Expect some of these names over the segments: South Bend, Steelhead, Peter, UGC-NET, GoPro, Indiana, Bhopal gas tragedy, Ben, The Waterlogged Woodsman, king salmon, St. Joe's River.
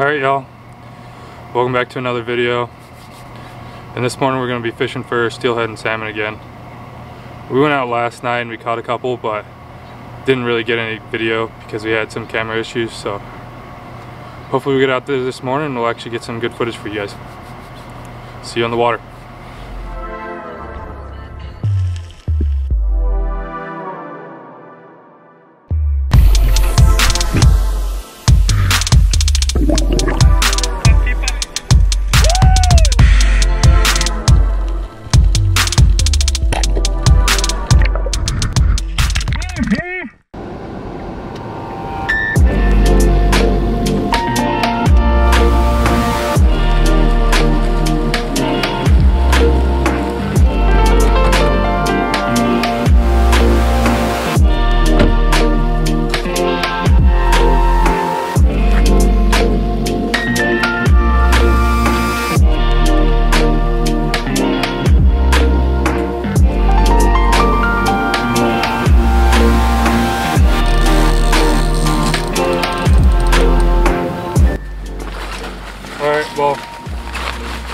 Alright y'all, welcome back to another video, and this morning we're going to be fishing for steelhead and salmon again. We went out last night and we caught a couple, but didn't really get any video because we had some camera issues, so hopefully we get out there this morning and we'll actually get some good footage for you guys. See you on the water.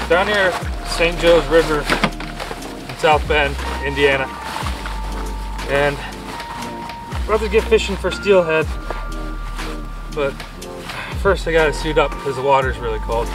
Down here, St. Joe's River in South Bend, Indiana. And we're about to get fishing for steelhead, but first I gotta suit up because the water's really cold.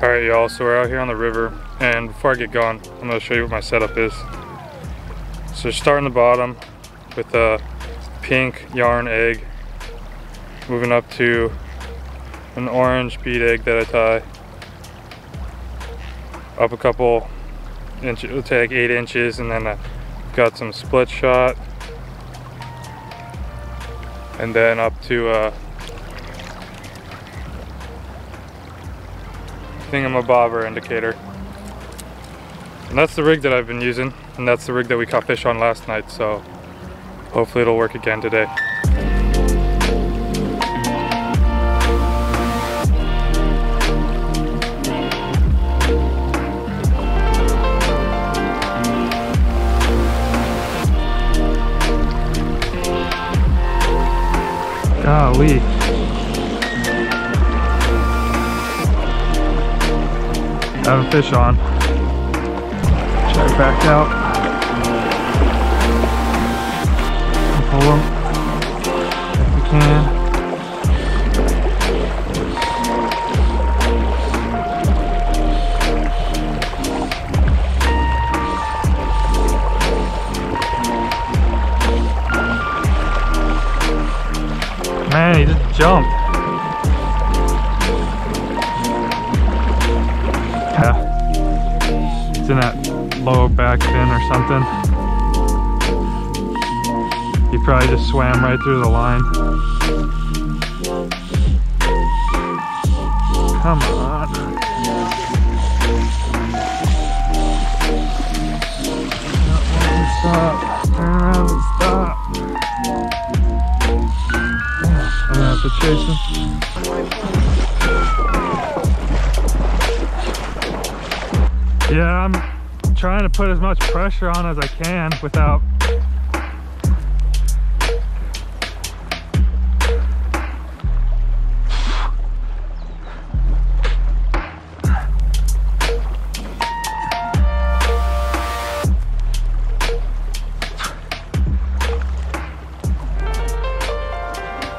Alright y'all, so we're out here on the river, and before I get going, I'm going to show you what my setup is. So starting the bottom with a pink yarn egg, moving up to an orange bead egg that I tie, up a couple inches, it'll take 8 inches, and then I've got some split shot, and then up to I think I'm a bobber indicator. And that's the rig that I've been using, and that's the rig that we caught fish on last night, so hopefully it'll work again today. Golly. Have a fish on. Check it back out. Pull them if we can. Man, he just jumped. In that lower back fin or something. He probably just swam right through the line. Come on. Stop. Stop. I'm gonna have to chase him. Yeah, I'm trying to put as much pressure on as I can without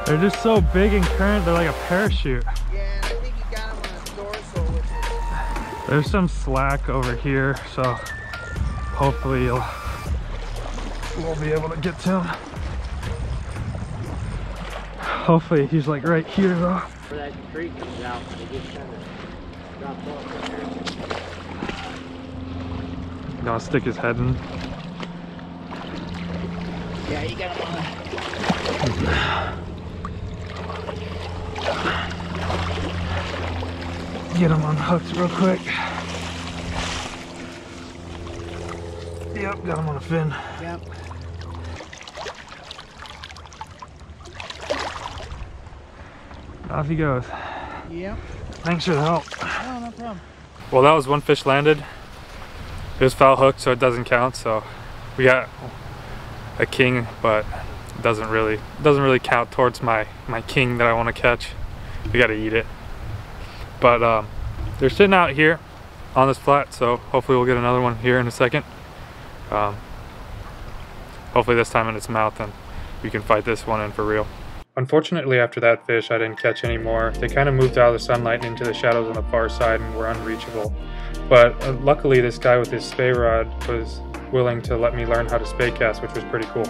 they're just so big and current, they're like a parachute. There's some slack over here, so hopefully we'll be able to get to him. Hopefully he's like right here though. Where that creek comes out, they just kind of drop off. He's gonna stick his head in. Yeah, you got him on. Get them unhooked real quick. Yep, got him on a fin. Yep. Off he goes. Yep. Thanks for the help. Oh, no problem. Well, that was one fish landed. It was foul hooked, so it doesn't count. So we got a king, but it doesn't really count towards my king that I want to catch. We got to eat it. But they're sitting out here on this flat, so hopefully we'll get another one here in a second. Hopefully this time in its mouth, and we can fight this one in for real. Unfortunately, after that fish, I didn't catch any more. They kind of moved out of the sunlight and into the shadows on the far side and were unreachable. But luckily, this guy with his spay rod was willing to let me learn how to spay cast, which was pretty cool.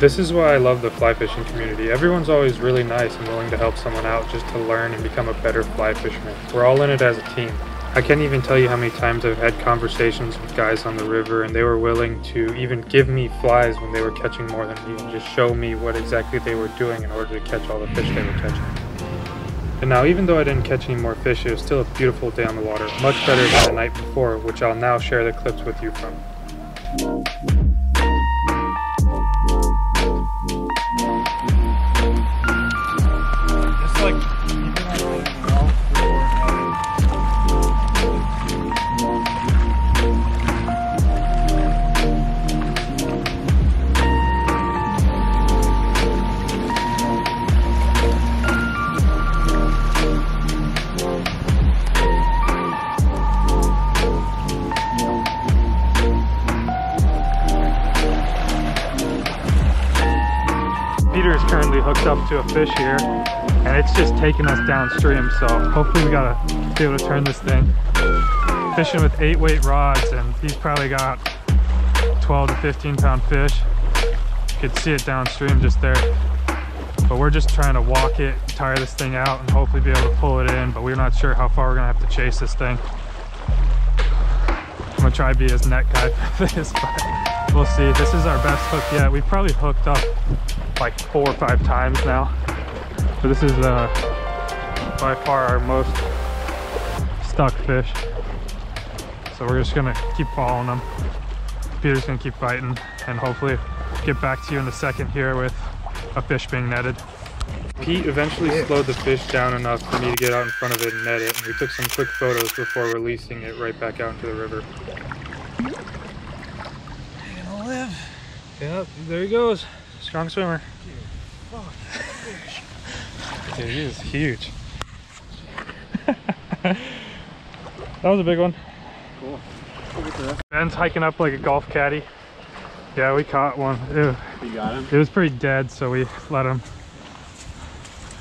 This is why I love the fly fishing community. Everyone's always really nice and willing to help someone out just to learn and become a better fly fisherman. We're all in it as a team. I can't even tell you how many times I've had conversations with guys on the river, and they were willing to even give me flies when they were catching more than me and just show me what exactly they were doing in order to catch all the fish they were catching. And now, even though I didn't catch any more fish, it was still a beautiful day on the water, much better than the night before, which I'll now share the clips with you from. Peter is currently hooked up to a fish here, and it's just taking us downstream, so hopefully we gotta be able to turn this thing. Fishing with 8-weight rods, and he's probably got 12 to 15-pound fish. You could see it downstream just there, but we're just trying to walk it, tire this thing out, and hopefully be able to pull it in, but we're not sure how far we're gonna have to chase this thing. I'm gonna try to be his net guy for this, but we'll see. This is our best hook yet. We've probably hooked up like 4 or 5 times now, but this is by far our most stuck fish, so we're just gonna keep following them. Peter's gonna keep biting, and hopefully get back to you in a second here with a fish being netted. Pete eventually slowed the fish down enough for me to get out in front of it and net it, and we took some quick photos before releasing it right back out into the river. You're gonna live. Yep, there he goes. Strong swimmer. Dude, he is huge. That was a big one. Cool. Ben's hiking up like a golf caddy. Yeah, we caught one. Ew. You got him? It was pretty dead, so we let him.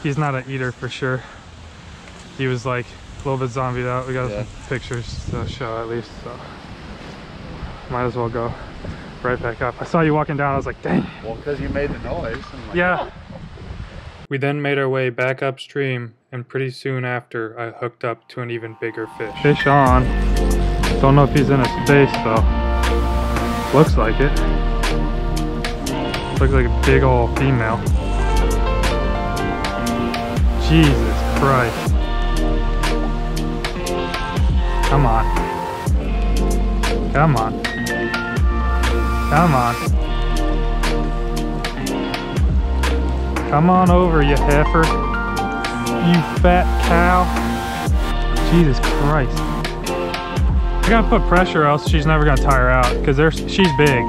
He's not an eater for sure. He was like a little bit zombied out. We got some pictures to show at least, so might as well go right back up. I saw you walking down, I was like, dang. Well, because you made the noise. Like, yeah. Oh. We then made our way back upstream, and pretty soon after, I hooked up to an even bigger fish. Fish on. Don't know if he's in a space though. Looks like it. Looks like a big old female. Jesus Christ. Come on. Come on. Come on. Come on over, you heifer. You fat cow. Jesus Christ. I gotta put pressure, else she's never gonna tire out, because she's big.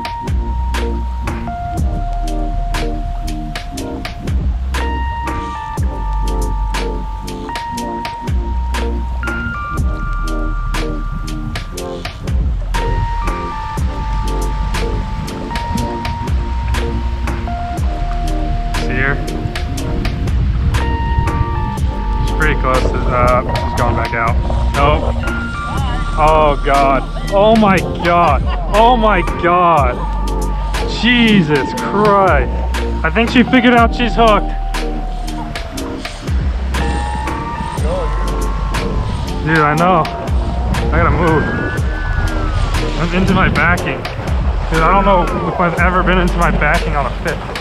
Oh God, oh my God, oh my God, Jesus Christ. I think she figured out she's hooked. Dude, I know, I gotta move. I'm into my backing. Dude, I don't know if I've ever been into my backing on a fish.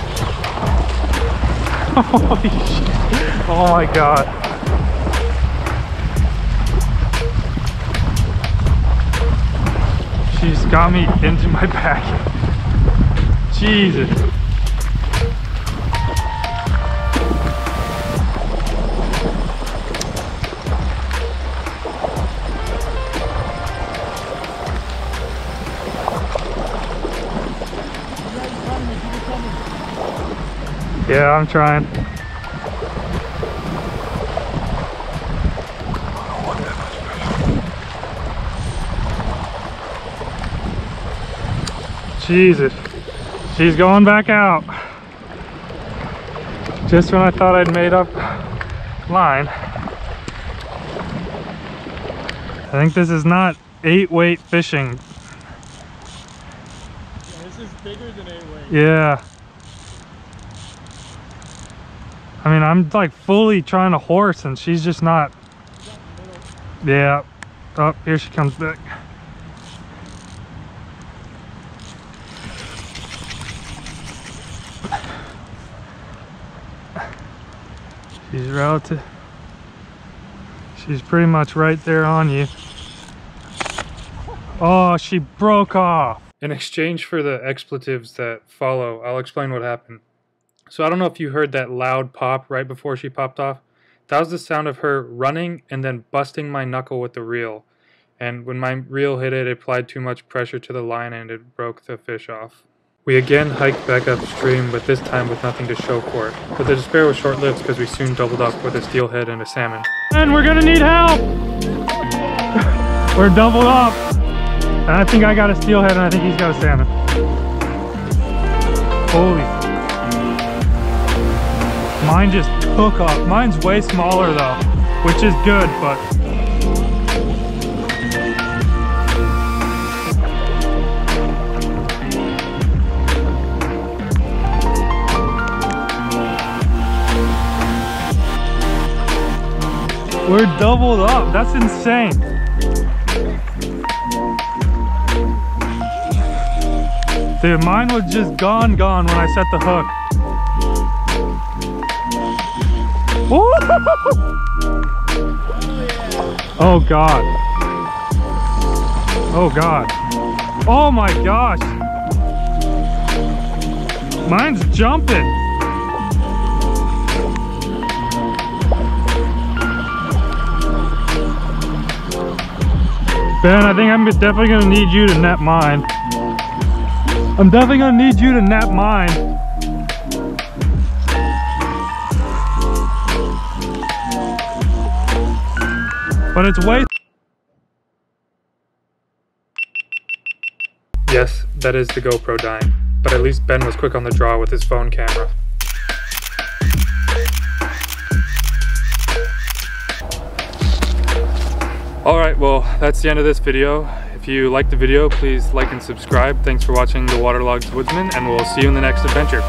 Holy shit, oh my God. got me into my back. Jesus. Yeah, I'm trying. Jesus, she's going back out. Just when I thought I'd made up line. I think this is not 8-weight fishing. Yeah, this is bigger than 8-weight. Yeah. I mean, I'm like fully trying to horse and she's just not. Yeah. Oh, here she comes back. She's relative. She's pretty much right there on you. Oh, she broke off. In exchange for the expletives that follow, I'll explain what happened. So I don't know if you heard that loud pop right before she popped off. That was the sound of her running and then busting my knuckle with the reel. And when my reel hit it, it applied too much pressure to the line and it broke the fish off. We again hiked back upstream, but this time with nothing to show for it. But the despair was short-lived because we soon doubled up with a steelhead and a salmon. And we're gonna need help! We're doubled up! And I think I got a steelhead and I think he's got a salmon. Holy... Mine just took off. Mine's way smaller though, which is good, but... We're doubled up. That's insane. Dude, mine was just gone when I set the hook. Oh God. Oh God. Oh my gosh. Mine's jumping. Ben, I think I'm definitely gonna need you to net mine. I'm definitely gonna need you to net mine. But it's way... Yes, that is the GoPro dying, but at least Ben was quick on the draw with his phone camera. Alright, well, that's the end of this video. If you liked the video, please like and subscribe. Thanks for watching The Waterlogged Woodsman, and we'll see you in the next adventure.